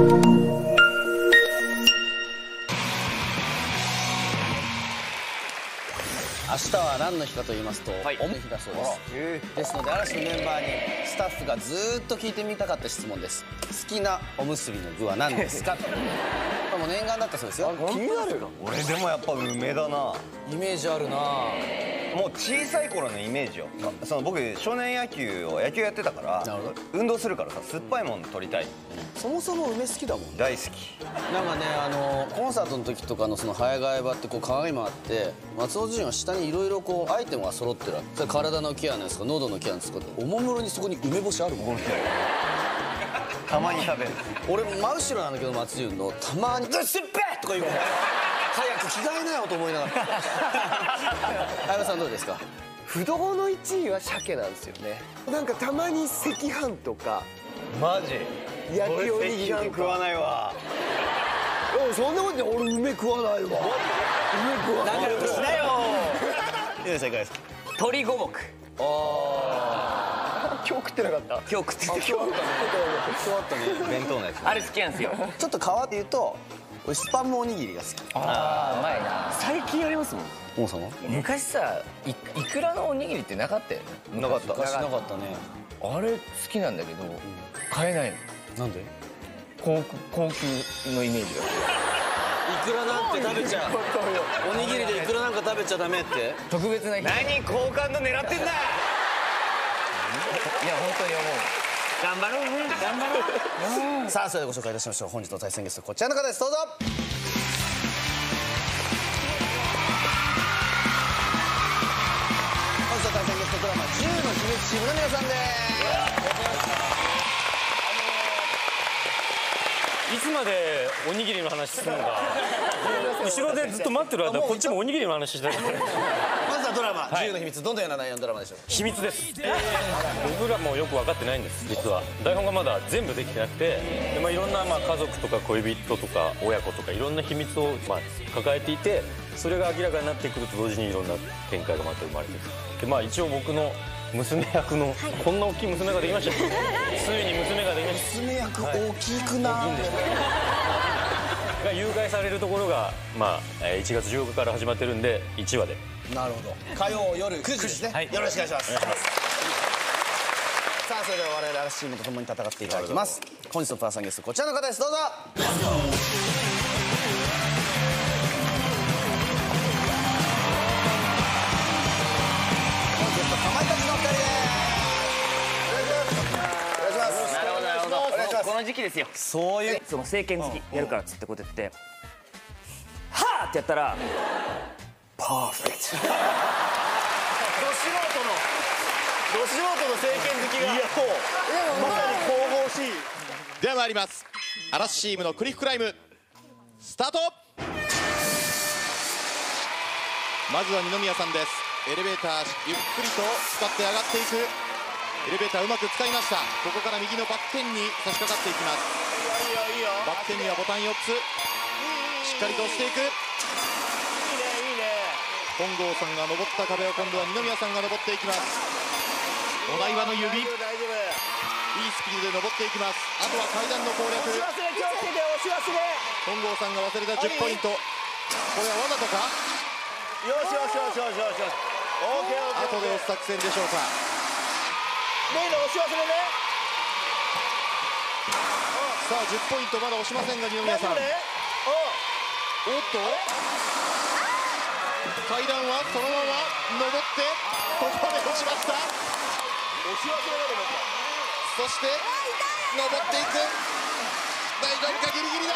明日は何の日かと言いますと、オムの日だそうです。ですので嵐のメンバーにスタッフがずーっと聞いてみたかった質問です。好きなおむすびの具は何ですか？もう念願だったそうですよ。気になる。俺でもやっぱ梅だな。イメージあるな。もう小さい頃のイメージよ。その僕少年野球やってたから、運動するからさ、酸っぱいもの取りたい。そもそも梅好きだもん。大好き。なんかね、コンサートの時とかのその早替え場ってこう鏡もあって、松尾陣は下にいろいろこうアイテムが揃ってる。体のケアなんですか、喉のケアなんですか、おもむろにそこに梅干しあるもん。たまに食べる。俺真後ろなんだけど松潤のたまに「うっすっぺ！」とか言うもん。早く着替えなよと思いながら。相葉さんどうですか？不動の1位は鮭なんですよね。なんかたまに赤飯とか。マジ？焼きおにぎりとか。俺赤飯食わないわ。そんなことで俺梅食わないわ。梅食わない。なんかしなよ。いや、正解です。鶏五目。今日食ってなかった。今日食ってた。今日あったね。弁当のやつ。あれ好きなんですよ。ちょっと変わって言うと俺スパムおにぎりが好き。ああ、うまいな。最近やりますもん。王さんは昔さ、いくらのおにぎりってなかったよね。なかった。昔なかったね。あれ好きなんだけど買えないの。なんで？高級のイメージが。いくらなんて食べちゃう。おにぎりでいくらなんか食べちゃダメって。特別な。何好感度狙ってんだ。いや本当に思う。頑張ろうね、頑張ろう。さあそれではご紹介いたしましょう。本日の対戦ゲストこちらの方です、どうぞ。本日の対戦ゲスト、ドラマ「10の秘密」チームの皆さんです。いつまでおにぎりの話するのか。後ろでずっと待ってる間こっちもおにぎりの話してる。ドラマ「10の秘密」どのような内容のドラマでしょう。秘密です。僕らもよく分かってないんです、実は。台本がまだ全部できてなくて、いろんな家族とか恋人とか親子とかいろんな秘密を抱えていて、それが明らかになってくると同時にいろんな展開がまた生まれてくる。一応僕の娘役のこんな大きい娘ができました。ついに娘ができました。娘役大きくなが誘拐されるところが1月14日から始まってるんで、1話で。なるほど。火曜夜9時ですね。よろしくお願いします。さあそれでは我々嵐チームと共に戦っていただきます。本日のパーソナルゲストこちらの方です、どうぞ。本日のかまいたちのお二人です。お願いします。この時期ですよ。そういう政権好きやるからっつってこと言って「はあ！」ってやったらパーフェクト。ど素人の政権好きがまさに神々しい。では参ります。嵐チームのクリフクライムスタート。まずは二宮さんです。エレベーターゆっくりと使って上がっていく。エレベーターうまく使いました。ここから右のバッテンに差し掛かっていきます。バッテンにはボタン4つしっかりと押していく。本郷さんが登った壁を今度は二宮さんが登っていきます。お台場の指、いいスピードで登っていきます。あとは階段の攻略。本郷さんが忘れた10ポイント。これはわざとか。よしよしよしよしよしよし。あとで押す作戦でしょうか。レイの押し忘れね。さあ10ポイントまだ押しませんが二宮さん。おっと階段はそのまま登ってここまで落ちました。そして登っていく。大丈夫か、ギリギリだ。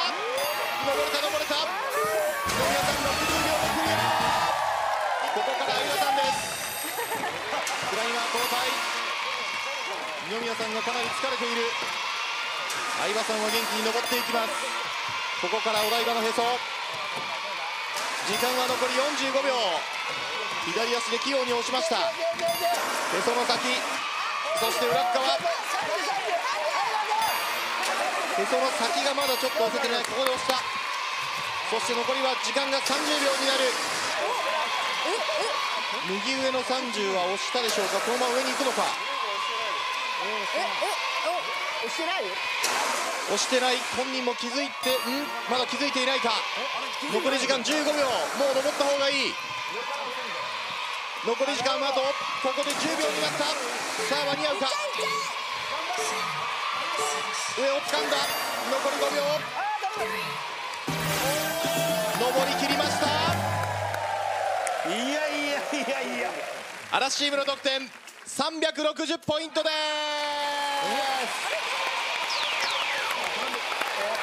登れた登れた。二宮さん60秒クリア。ここから相葉さんです。クライマー交代。二宮さんがかなり疲れている。相葉さんは元気に登っていきます。ここからお台場のへそ。時間は残り45秒。左足で器用に押しました。へその先、そして裏側。へその先がまだちょっと押せてない。ここで押した。そして残りは時間が30秒になる。右上の30は押したでしょうか。このまま上に行くのか。押してないよ。押してない本人も気づいて、まだ気づいていないか。残り時間15秒、もう登った方がいい。残り時間はあとここで10秒になった。さあ間に合うか。上を掴んだ。残り5秒、登り切りました。いやいやいやいや、嵐チームの得点360ポイントです。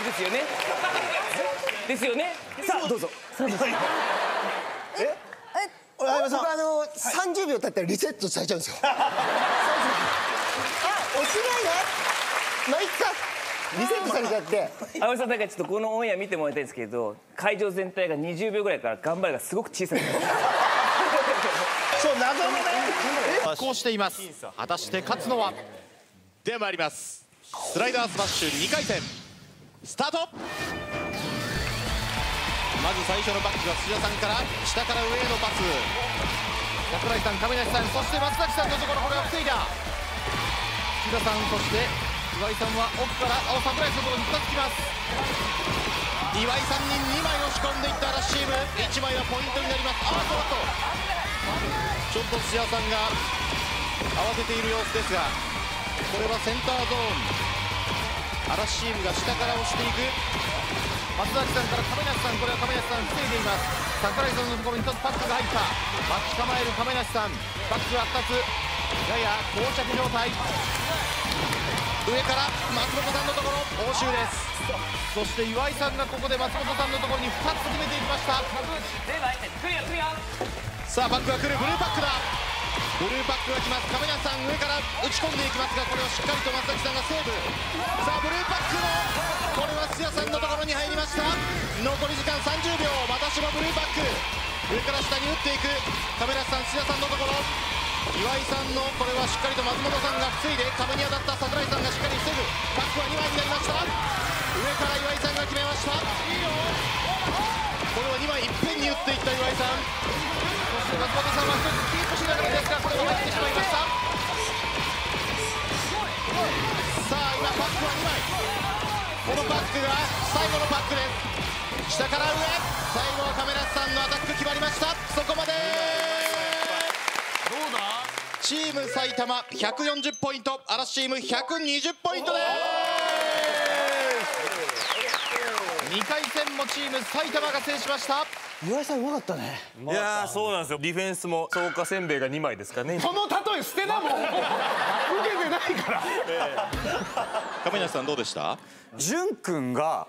ですよね。さあどうぞ。僕30秒経ったらリセットされちゃうんですよ。あ、落ちないね。まあいっか。リセットされちゃって。青井さん、なんかちょっとこのオンエア見てもらいたいんですけど、会場全体が20秒ぐらいから頑張れがすごく小さい。そう、謎のね。こうしています。果たして勝つのは。では参ります。スライダースマッシュ2回戦。スタート。まず最初のバックが土田さんから、下から上へのパス、櫻井さん、亀梨さん、そして松崎さんのところ、これは防いだ。土田さん、そして岩井さんは奥から櫻井さんのところに2つきます。岩井さんに2枚押し込んでいった嵐チーム、1枚はポイントになります。ちょっと土田さんが合わせている様子ですが、これはセンターゾーン、嵐チームが下から押していく。松崎さんから亀梨さん、これは亀梨さん防いでいます。櫻井さんのところに1つパックが入った。バック構える亀梨さん、パックは2つ、やや膠着状態。上から松本さんのところ応酬です。そして岩井さんがここで松本さんのところに2つ決めていきました。さあバックが来る、ブルーパックだ。ブルーパックが来ます。亀梨さん上から打ち込んでいきますが、これをしっかりと松崎さんがセーブ。さあブルーパックの、これは土屋さんのところに入りました。残り時間30秒、私もブルーバック、上から下に打っていく。亀梨さん、土屋さんのところ、岩井さんの、これはしっかりと松本さんが防いで、壁に当たった。櫻井さんがしっかり防ぐ。バックは2枚になりました。上から岩井さんが決めました。これは2枚いっぺんに打っていった岩井さん、そして松本さんは1つキープしながらですが、これも入ってしまいました。さあ今バックは2枚、このパックが最後のパックです。下から上、最後は亀梨さんのアタック決まりました。そこまで。どうだ、チーム埼玉140ポイント、嵐チーム120ポイントです。2回戦もチーム埼玉が制しました。岩井さんうまかったね。いやーそうなんですよ。ディフェンスも草加せんべいが2枚ですかね。その例え捨てだもん。受けてないから。亀梨さんどうでした？淳君が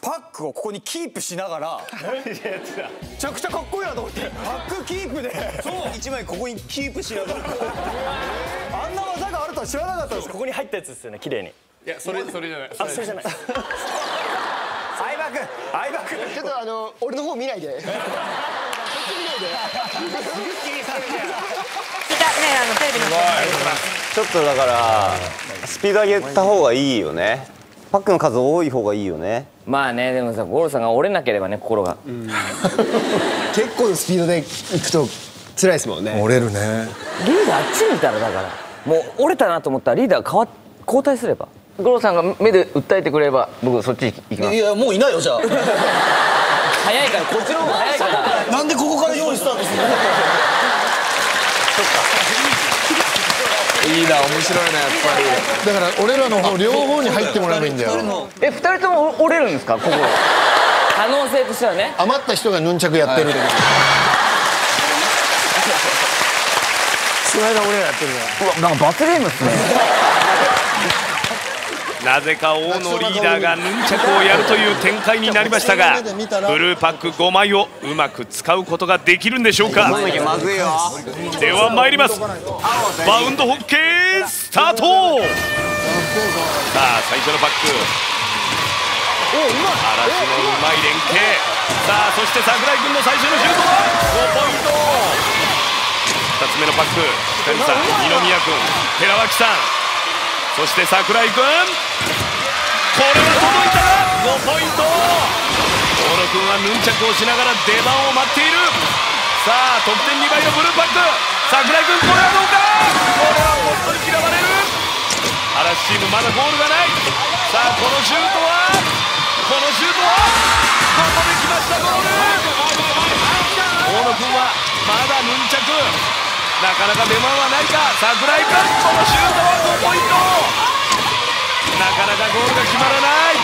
パックをここにキープしながら、めちゃくちゃかっこいいなと思って、パックキープで1枚ここにキープしながら、あんな技があるとは知らなかったです。ここに入ったやつですよね、綺麗に。いやそれじゃない。あ、それじゃない。相葉君ちょっと俺の方見ないで。ちょっとだからスピード上げた方がいいよね。パックの数多い方がいいよね。まあね、でもさ、五郎さんが折れなければね、心が。結構のスピードでいくと辛いですもんね。折れるね。リーダーあっち見たら、だからもう折れたなと思ったらリーダー交代すれば、五郎さんが目で訴えてくれれば僕そっち行きます。いやもういないよ、じゃあ。早いから、こっちの方が早いから。なんでここから用意スタートするの。いいな、面白いな、やっぱり。だから俺らの方両方に入ってもらえばいいんだよ。え、2人とも折れるんですか、ここ。可能性としてはね。余った人がヌンチャクやってる。その間俺らやってるから、なんか罰ゲームっすね。なぜか大野リーダーがヌンチャクをやるという展開になりましたが、ブルーパック5枚をうまく使うことができるんでしょうか。では参ります。バウンドホッケースタート。さあ最初のパック、嵐のうまい連携。さあそして櫻井君の最初のシュートは5ポイント。2つ目のパック、北見さん、二宮君、寺脇さん、そして櫻井君、これは届いた。5ポイント。大野君はヌンチャクをしながら出番を待っている。さあ得点2倍のブルーパック、櫻井君、これはどうか。これは本当に嫌われる。嵐チームまだゴールがない。さあこのシュートはここで来ましたゴール。大野君はまだヌンチャク、なかなか出番はないか。櫻井君、このシュートは5ポイント。なかなかゴールが決まらない。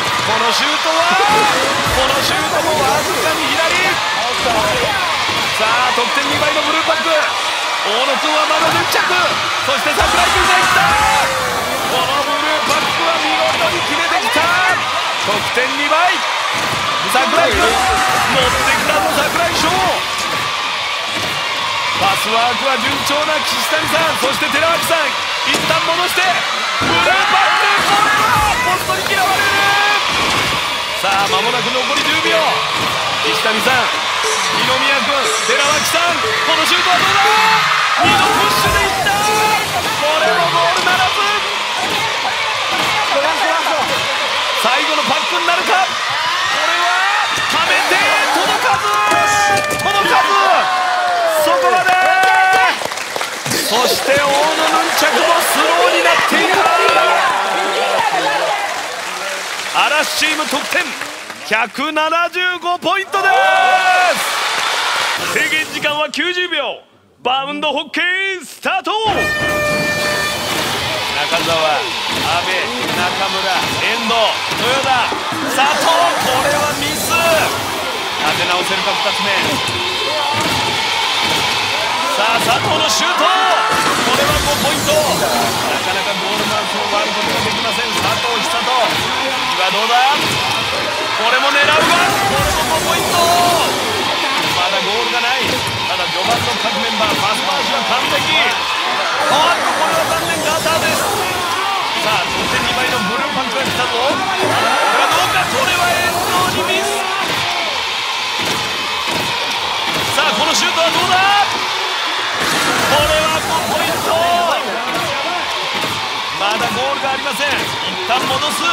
このシュートもわずかに左。さあ得点2倍のブルーパック。大野君はまだヌンチャク、そして櫻井君がいった。このブルーパックは見事に決めてきた。得点2倍、櫻井君乗ってきたぞ。櫻井翔、パスワークは順調な岸谷さん、そして寺脇さん、一旦戻してブルーパック、これはポストに嫌われる。さあ間もなく残り10秒。岸谷さん、二宮君、寺脇さん、このシュートはどうだ。2度プッシュでいった。これもゴールならず。最後のパックになるか。これははめて届かず、そこまで。そして大野ヌンチャクもスローになっている。嵐チーム得点175ポイントです。制限時間は90秒。バウンドホッケースタート。中澤、阿部、中村、遠藤、豊田、佐藤、これはミス。立て直せるか2つ目。さあ佐藤のシュート、これは5ポイント。なかなかゴールマウスを割ることができません。佐藤久人、次はどうだ。これも狙うが、これも5ポイント。まだゴールがない。ただ序盤の各メンバーパス回しは完璧。これは残念、ガターです。さあそして2枚のブルーパンクが来たぞ。これはどうか。これは遠藤にミス。さあこのシュートはどうだ。これは5ポイント。まだゴールがありません。一旦戻す。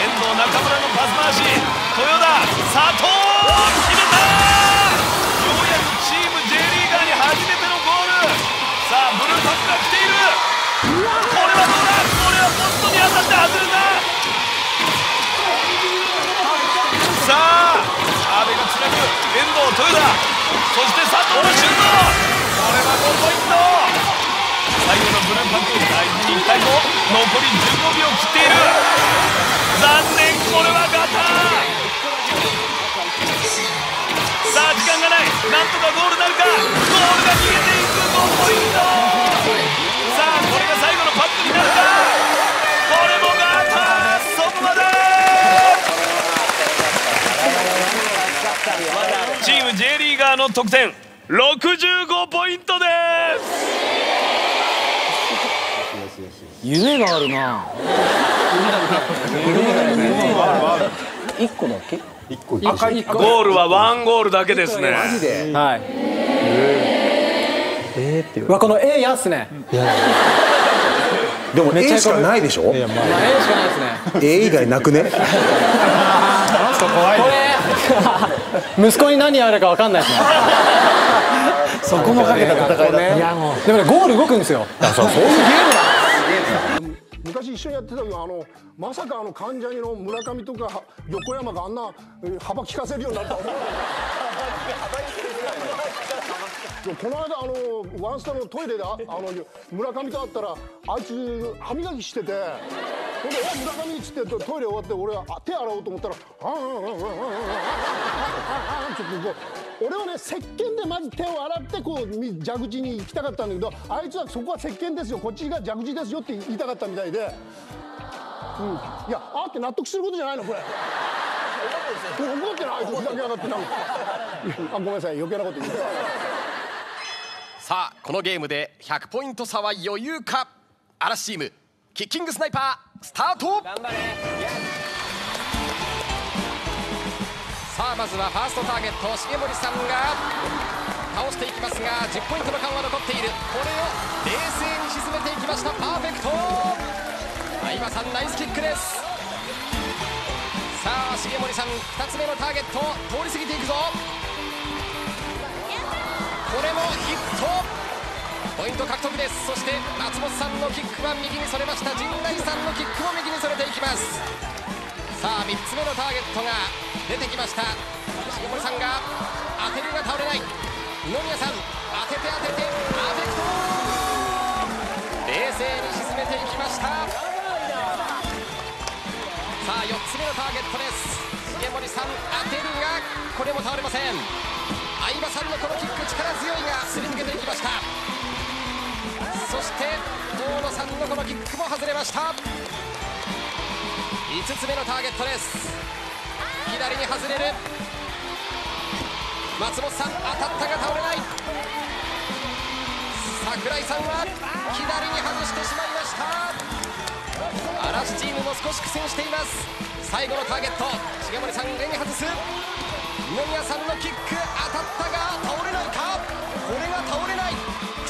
遠藤、中村のパス回し、豊田、佐藤、決めた。ようやくチーム J リーガーに初めてのゴール。さあブルーパックが来ている。これはどうだ。これはポストに当たって外れた。さあ阿部がつなぐ。遠藤、豊田、そして佐藤のシュート、これは5ポイント。最後のブルーパック大事にいきたいぞ。残り15秒切っている。残念、これはガター。さあ時間がない。なんとかゴールなるか。ゴールが消えていく。5ポイント。さあこれが最後のパックになるか。これもガター、そこまで。チーム J リーガーの得点65ポイントです。夢があるな。1個だけ？ゴールは1ゴールだけですね。マジで？はい。っていう。この A やっすね。でも A しかないでしょ？ A しかないですね。A 以外なくね？これ息子に何やるかわかんないですね。そこもかけた戦いだね。でもね、ゴール動くんですよ。そういうゲームだ。昔一緒にやってたけど、まさか関ジャニの村上とか横山があんな幅利かせるようになるとは思わないこの間ワンスタのトイレで村上と会ったら、あいつ歯磨きしてて、ほんで「村上」っつってトイレ終わって、俺は手洗おうと思ったら「ちょっとこう。俺はね、石鹸でまず手を洗ってこう蛇口に行きたかったんだけど、あいつはそこは石鹸ですよ、こっちが蛇口ですよって言いたかったみたいで、うん、いやあって納得することじゃないのこれ。怒ってない、あいつふざけやがってな。ごめんなさい、余計なこと言って。さあこのゲームで100ポイント差は余裕か。嵐チームキッキングスナイパースタート。頑張れ。さあまずはファーストターゲット重森さんが倒していきますが、10ポイントの間は残っている。これを冷静に沈めていきました。パーフェクト。相葉さんナイスキックです。さあ重森さん2つ目のターゲット通り過ぎていくぞ。これもヒット。ポイント獲得です。そして松本さんのキックは右にそれました。陣内さんのキックも右にそれていきます。さあ3つ目のターゲットが出てきました。重森さんが当てるが倒れない。宇野宮さん当てて当ててアテクト、冷静に沈めていきました。さあ4つ目のターゲットです。重森さん当てるがこれも倒れません。相葉さんのこのキック力強いがすり抜けていきました。そして大野さんのこのキックも外れました。5つ目のターゲットです。左に外れる。松本さん当たったが倒れない。櫻井さんは左に外してしまいました。嵐チームも少し苦戦しています。最後のターゲット重森さん上に外す。二宮さんのキック当たったが倒れないか。これが倒れない。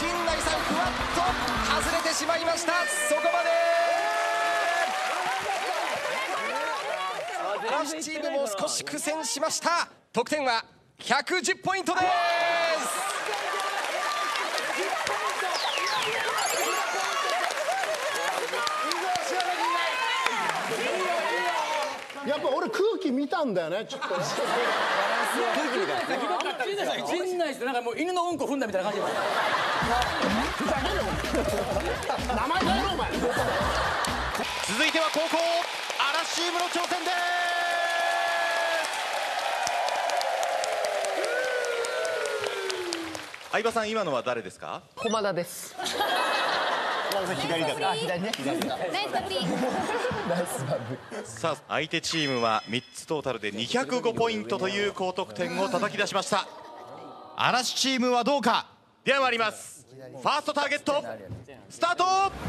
陣内さんふわっと外れてしまいました。そこまで。嵐チームも少し苦戦しました。得点は110ポイントです。やっぱ俺空気見たんだよね。ちょっと空気見た。ひどかったですよ。陣内ってなんかもう犬のうんこ踏んだみたいな感じです。ふざけろ名前変えろお前。続いては後攻嵐チームの挑戦です。相葉さん今のは誰ですか？駒田です。左だ。あ、左ね。さあ相手チームは3つトータルで205ポイントという高得点を叩き出しました。嵐チームはどうか。では参ります。ファーストターゲットスタート。嵐チ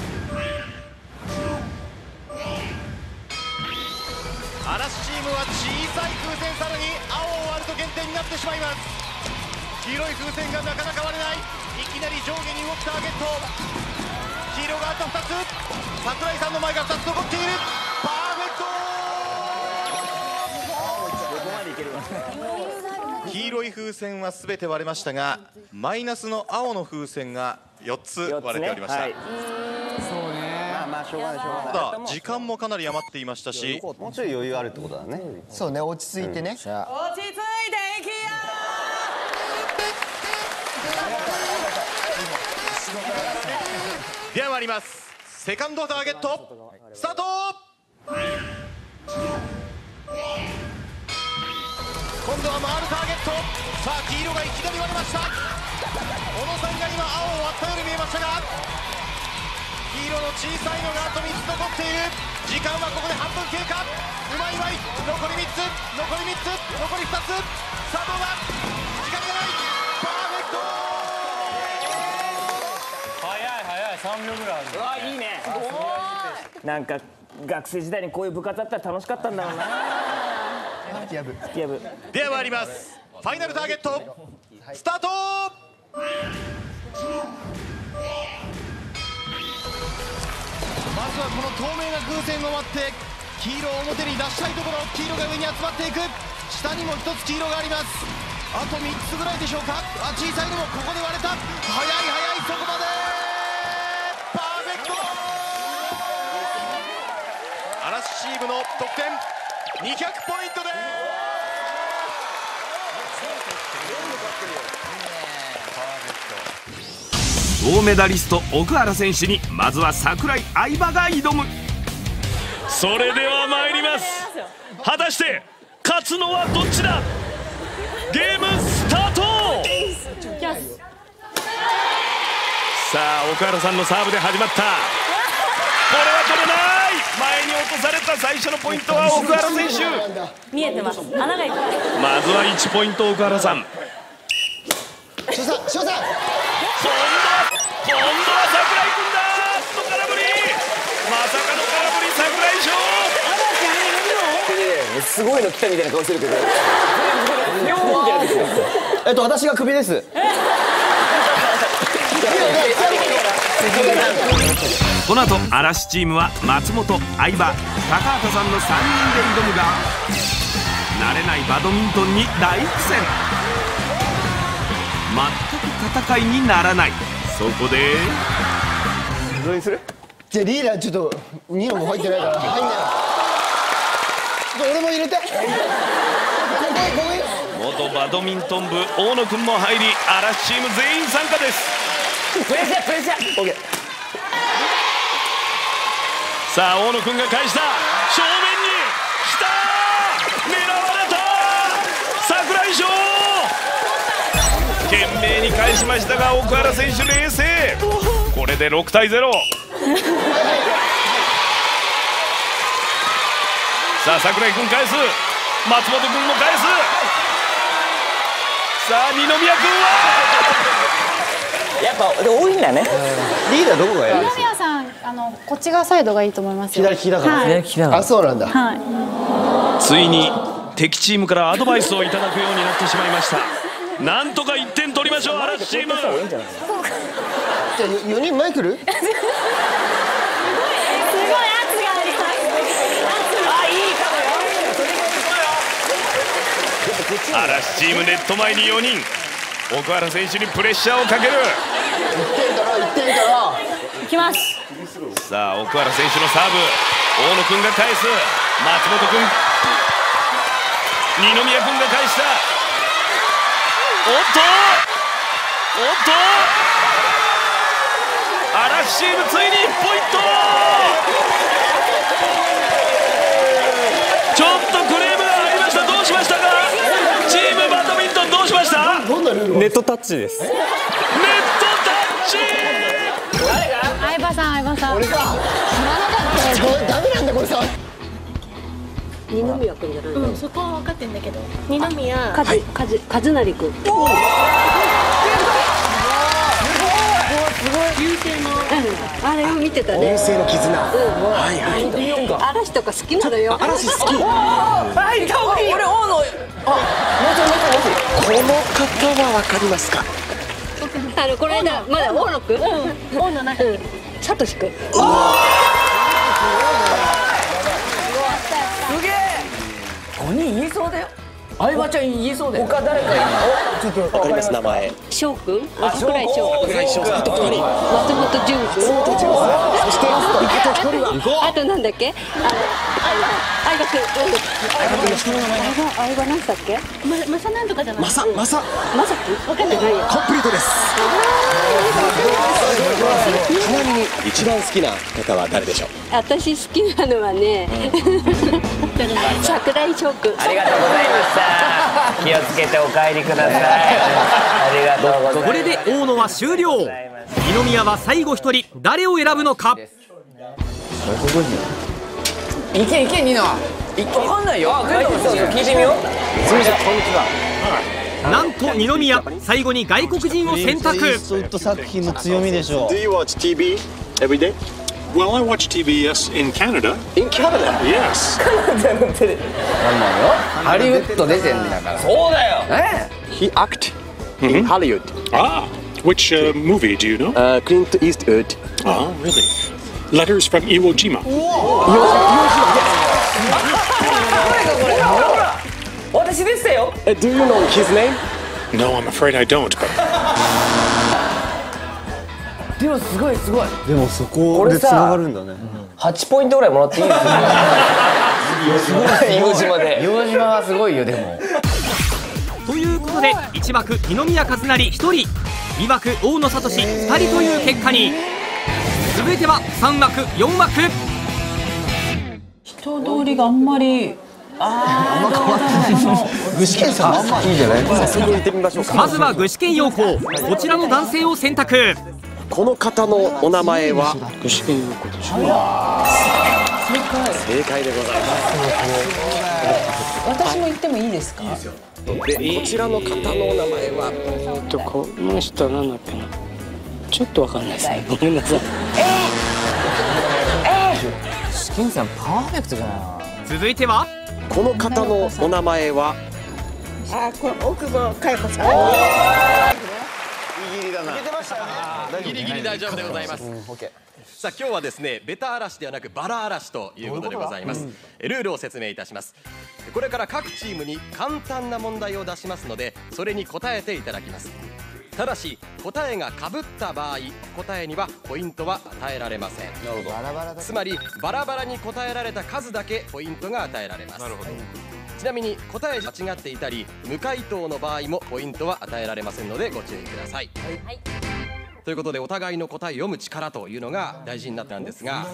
ームは小さい風船、さらに青を割ると減点になってしまいます。黄色い風船がなかなか割れない。いきなり上下に動くターゲット。黄色があと2つ。櫻井さんの前が2つ残っている。パーフェクト。黄色い風船は全て割れましたがマイナスの青の風船が4つ割れておりました。そうね、まあしょうがないしょうがない。ただ時間もかなり余っていましたし、もうちょい余裕あるってことだね。そうね、落ち着いてね、落ち着いていきやー。では参ります。セカンドターゲットスタート。今度は回るターゲット。さあ黄色がいきなり割れました。小野さんが今青を割ったように見えましたが黄色の小さいのがあと3つ残っている。時間はここで半分経過。うまいうまい。残り3つ残り3つ残り2つ。さあどうだ。3秒ぐらいある。うわいいね。なんか学生時代にこういう部活あったら楽しかったんだろうな。では参ります。ファイナルターゲットスタート。まずはこの透明な風船を割って黄色を表に出したいところ。黄色が上に集まっていく。下にも1つ黄色があります。あと3つぐらいでしょうか。あ小さいのもここで割れた。早い早い。そこまで。嵐チームの得点200ポイントです。銅メダリスト奥原選手にまずは櫻井相葉が挑む。それでは参ります。果たして勝つのはどっちだ。ゲームスタート。さあ奥原さんのサーブで始まった。これは取れない。前に落とされた最初のポイントは奥原選手。見えてます。穴が開いてます。まずは1ポイント奥原さん。今度は櫻井君だ。スト空振り。まさかの空振り。櫻井翔すごいの来たみたいな顔してるけど私がクビです。この後嵐チームは松本、相葉、高畑さんの3人で挑むが慣れないバドミントンに大苦戦。全く戦いにならない。そこでどれにする？じゃあリーダーちょっとニノも入ってないから入んないちょっと俺も入れて元バドミントン部大野くんも入り嵐チーム全員参加です。プレッシャープレッシャー OK。 さあ大野くんが返した正面に来た狙われた櫻井翔懸命に返しましたが奥原選手冷静。これで6対0。さあ櫻井君返す松本君も返すさあ二宮君はやっぱ多いんだね。リーダーどこがやる？二宮さんこっち側サイドがいいと思いますよ。左利きだから左利きだから。あそうなんだ。はい。ついに敵チームからアドバイスをいただくようになってしまいました。なんとか1点取りましょう嵐チーム。じゃあ4人前来る？嵐チームネット前に4人奥原選手にプレッシャーをかける。1点だろ1点だろいきます。さあ奥原選手のサーブ大野君が返す松本君二宮君が返した。おっとおっと嵐チームついに1ポイント。ちょっとクレームが入りました。どうしましたかチームバドミントンどうしました？ネットタッチです。ネットタッチ。誰が？相葉さん相葉さん。俺か。知らなかった。ダメなんだこれさ。二宮君じゃないの？うんそこは分かってんだけど。二宮和成君。おお。流星のあれを見てたね。流星の絆。はいはい。嵐とか好きなのよ。嵐好き。あいかわいい。俺王の。あ、もうちょいもうちょいもうちょい。この方はわかりますか？これだまだ大野君、大野中君、サトシ君。おお。すげえ。五人言いそうだよ。相葉ちゃん言いそうだよ。他誰かいるの？ちょっとわかります名前。翔君、桜井翔、桜井翔、あと一人、松本潤君。そしてあと一人は。あとなんだっけ？相葉君、相葉君、相葉何だっけ？マサなんとかじゃない？マサ、マサ、マサ君、わかんない。コンプリートです。ちなみに一番好きな方は誰でしょう？私好きなのはね、櫻井翔君。ありがとうございました。気をつけてお帰りください。ありがとうございます。これで大野は終了。二宮は最後一人、誰を選ぶのか？いけいけニノ。わかんないよ。聞いてみよう。すみませんこんにちは。なんと二宮最後に外国人を選択。そういった作品の強みでしょう。Do you watch TV every day? Well, I watch TV yes in Canada. In Canada? Yes. カナダのテレビ。なんなんよ。ハリウッドレジェンドだから。そうだよ。ね。He act in Hollywood. Ah, which movie do you know? Clint Eastwood. Oh, really? Letters from Iwo Jima. 私でしたよ。Do you know his name? No, I'm afraid I don't. でもすごいすごい。でもそこでつながるんだね。8ポイントぐらいもらっていいですか？硫黄島で。硫黄島はすごいよでも。ということで1枠二宮和也1人、2枠大野智2人という結果に。続いては3枠4枠。人通りがあんまり。あんま変わってない。具志堅さんいいじゃない。まずは具志堅用高、こちらの男性を選択。この方のお名前は具志堅用高でしょう。正解でございます。私も言ってもいいですか。でこちらの方のお名前はこの人なんだっけな。ちょっとわかんないですね。ごめんなさい。具志堅さんパーフェクトじゃない。続いては。この方のお名前は。あ、これ奥郷佳代子さん。ギリギリだな。ギリギリ大丈夫でございます。さあ、今日はですね、ベタ嵐ではなくバラ嵐ということでございます。ルールを説明いたします。これから各チームに簡単な問題を出しますので、それに答えていただきます。ただし答えがかぶった場合、答えにはポイントは与えられません。なるほど。つまりバラバラに答えられた数だけポイントが与えられます。なるほど。ちなみに答えが間違っていたり無回答の場合もポイントは与えられませんのでご注意ください。はい、ということでお互いの答えを読む力というのが大事になったんですが、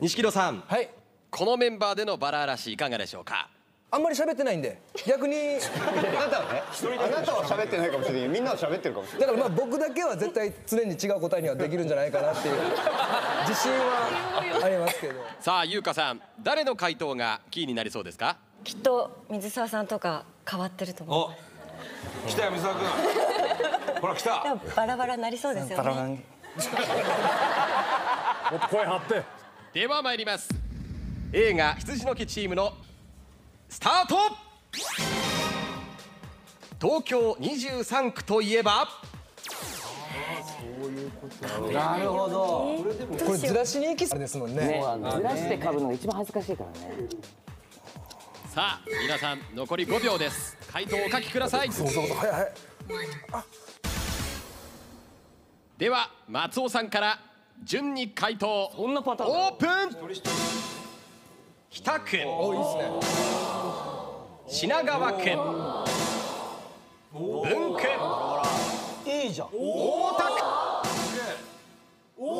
錦戸さん、はい、このメンバーでのバラ嵐いかがでしょうか。あんまり喋ってないんで、逆にあなたは喋ってないかもしれない。みんなは喋ってるかもしれない。だからまあ僕だけは絶対常に違う答えにはできるんじゃないかなっていう自信はありますけど。さあ優香さん、誰の回答がキーになりそうですか。きっと水沢さんとか変わってると思う。来たよ水沢君。ほら来た。バラバラになりそうですよね。バラバラ。もっと声張って。では参ります。映画羊の木チームのスタート。東京23区といえば。なるほど。これずらしにいきそうですもんね。ずらしてかぶのが一番恥ずかしいからね。さあ皆さん残り5秒です。回答をお書きください。そうそうそう、早い早い。では松尾さんから順に回答オープン。北区、品川区、文区、大田区、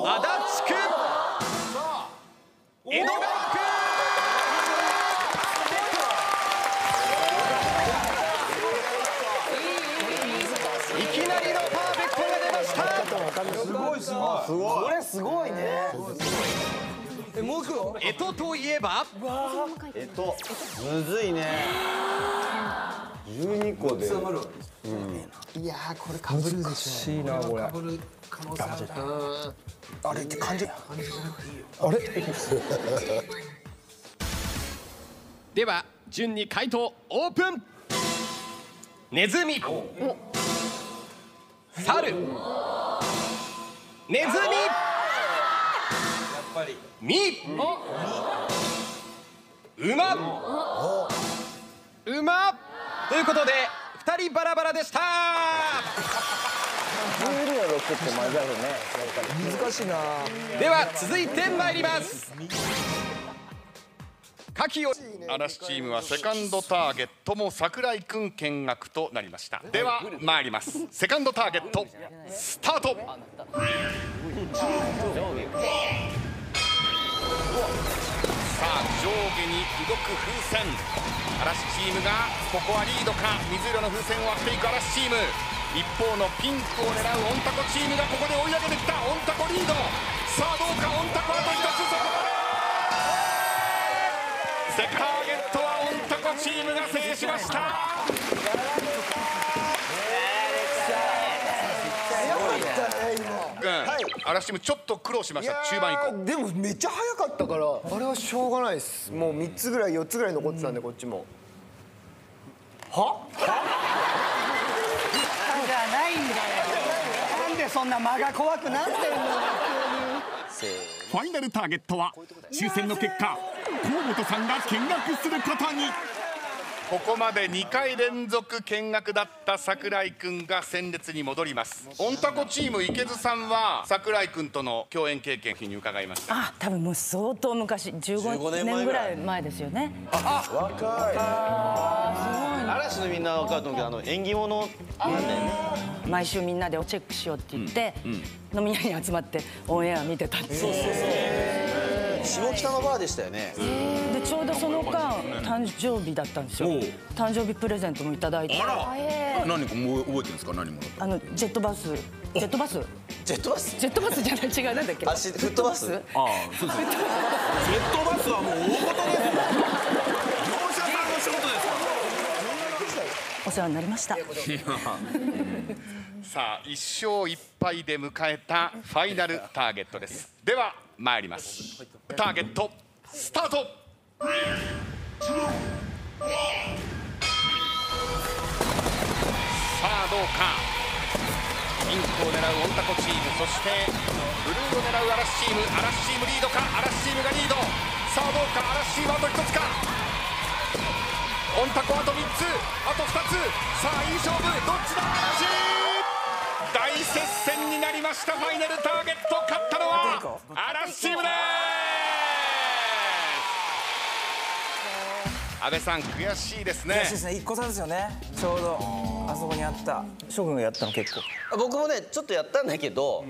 足立区、江戸川区。これすごいね。もう一個。えとといえば。えと。むずいね。12個で。いやーこれかぶるでしょ。かぶる可能性ある。あれって漢字。あれ。では順に回答オープン。ネズミ。猿。ネズミ、やっぱりミ、馬ということで2人バラバラでした。難しいな。では続いてまいります。嵐チームはセカンドターゲットも櫻井君見学となりました。では参ります。セカンドターゲットスタート。さあ上下に動く風船、嵐チームがここはリードか。水色の風船を割っていく嵐チーム、一方のピンクを狙うオンタコチームがここで追い上げてきた。オンタコリード。さあどうか。オンタコあと1つ。ターゲットはオンタコチームが制しました。やばかったね今。嵐チームちょっと苦労しました。中盤以降でもめっちゃ早かったからあれはしょうがないです。もう3つぐらい4つぐらい残ってたんでこっちもはじゃないんだよ。なんでそんな間が怖くなってんの。ファイナルターゲットは抽選の結果河本さんが見学することに。ここまで2回連続見学だった櫻井君が戦列に戻ります。オンタコチーム池津さんは櫻井君との共演経験に伺いました。あ、多分もう相当昔15年ぐらい前ですよね。あ、若い。嵐のみんな分かると思うけど縁起物なんだよね。毎週みんなでチェックしようって言って飲み屋に集まってオンエア見てたっていう。そうそうそう、下北のバーでしたよね。でちょうどその間誕生日だったんですよ。誕生日プレゼントもいただいて。何かもう覚えてるんですか。何もジェットバス、ジェットバスじゃない、違う、なんだっけ、フットバス。ああそうです。ジェットバスはもう大事ですよ。業者さんの仕事ですから。お世話になりました。さあ1勝1敗で迎えたファイナルターゲットです。では参ります。ターゲットスタート。さあどうか。ピンクを狙うオンタコチーム、そしてブルーを狙う嵐チーム。嵐チームリードか。嵐チームがリード。さあどうか。嵐チームあと1つか。本卓あと3つあと2つ、さあいい勝負、どっちだ、嵐。大接戦になりました。ファイナルターゲット、勝ったのは嵐チームです。阿部さん悔しいですね。悔しいですね。1個差ですよね。ちょうどあそこにあった。翔くんがやったの結構。僕もねちょっとやったんだけど、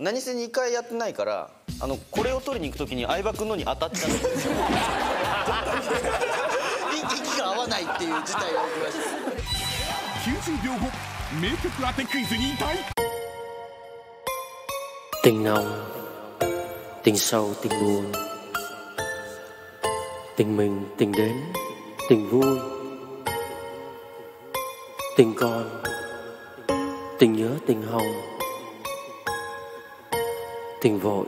何せ2回やってないから、これを取りに行くときに相葉君のに当たっちゃったんですよ。息が合わないっていう事態が起きました。90秒後、名曲当てクイズに大。tình nồng, tình sâu, tình buồn, tình mình, tình đến, tình vui, tình con, tình nhớ, tình hồng, tình vội,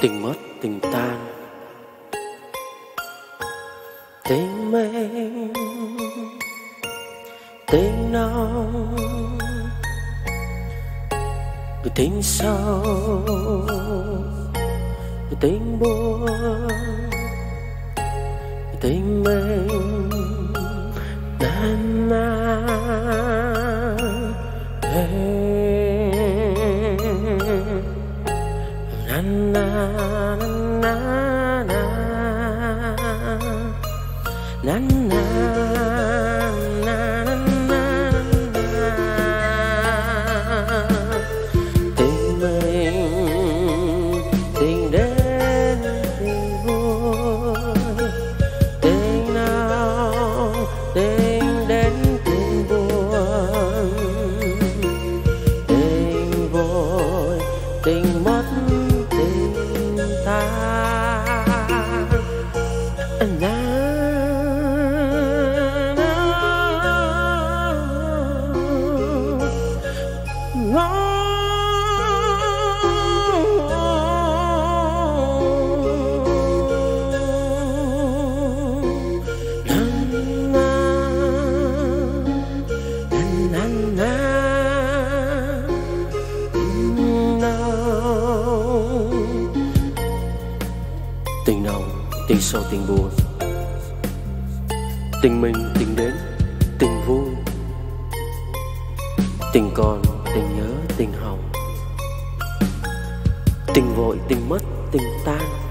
tình mất, tình tan.Tình mình, tình nồng, tình sâu, tình buồn, tình mình, nan nan, nan nan nan.Na na na na na tình mình, tình đến, tình vui, tình nào, tình đến, tình buồn, tình vội, tình mất, tình tan.Tình nồng, tình sâu, tình buồn, tình mình, tình đến, tình vui, tình còn, tình nhớ, tình hồng, tình vội, tình mất, tình tan.